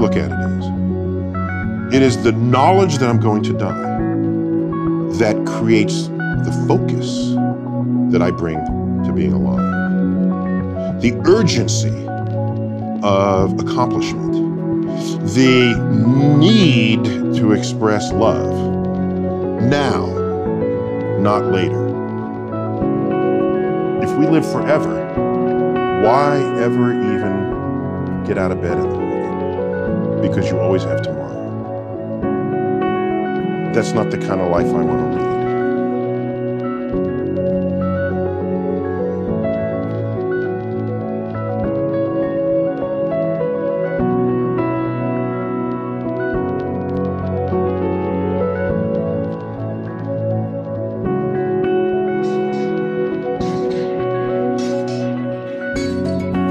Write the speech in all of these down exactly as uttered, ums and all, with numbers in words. look at it is, it is the knowledge that I'm going to die that creates the focus that I bring to being alive. The urgency of accomplishment, the need to express love now, not later. If we live forever, why ever even get out of bed in the morning? Because you always have tomorrow. That's not the kind of life I want to lead.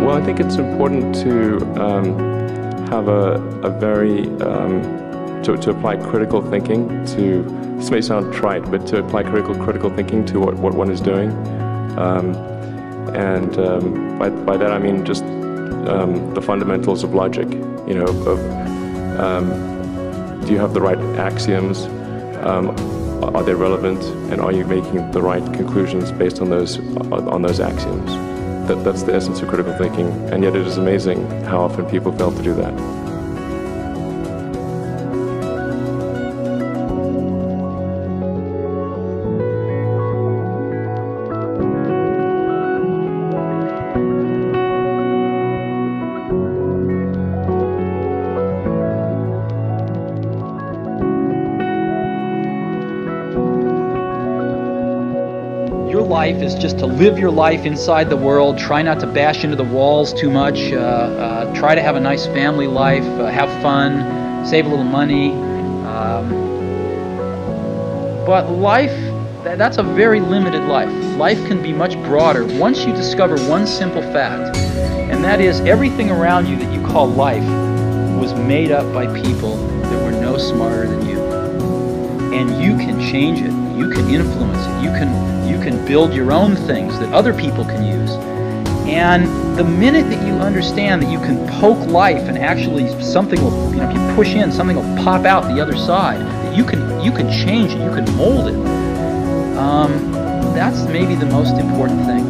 Well, I think it's important to um, have a, a very, um, to, to apply critical thinking to, this may sound trite, but to apply critical critical thinking to what, what one is doing. Um, and um, by, by that I mean just um, the fundamentals of logic, you know, of um, do you have the right axioms, um, are they relevant, and are you making the right conclusions based on those, on those axioms? That, that's the essence of critical thinking, and yet it is amazing how often people fail to do that. Your life is just to live your life inside the world, try not to bash into the walls too much, uh, uh, try to have a nice family life, uh, have fun, save a little money. Um, but life, th that's a very limited life. Life can be much broader once you discover one simple fact, and that is everything around you that you call life was made up by people that were no smarter than you. And you can change it, you can influence it, you can You can build your own things that other people can use. And the minute that you understand that you can poke life and actually something will, you know, if you push in, something will pop out the other side. That you can, you can change it, you can mold it. Um, that's maybe the most important thing.